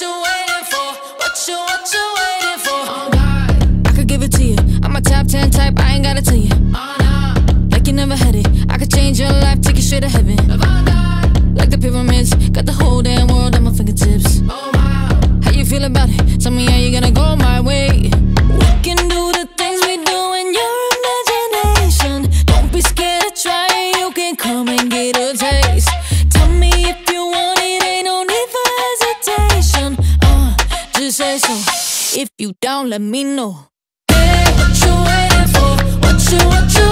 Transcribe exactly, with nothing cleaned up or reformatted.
what you waiting for? What you, what you waiting for? Oh God, I could give it to you. I'm a top ten type, I ain't gotta tell you. Oh no, like you never had it. I could change your life, take you straight to heaven. Oh God, like the pyramids, got the whole damn world at my fingertips. Oh wow, how you feel about it? Tell me how you gonna go my way. We can do the things we do in your imagination. Don't be scared to try, you can come and get a taste. Tell me if you want it, ain't no need for hesitation. Uh, just say so. If you down, let me know. Hey, what you waiting for? What you, what you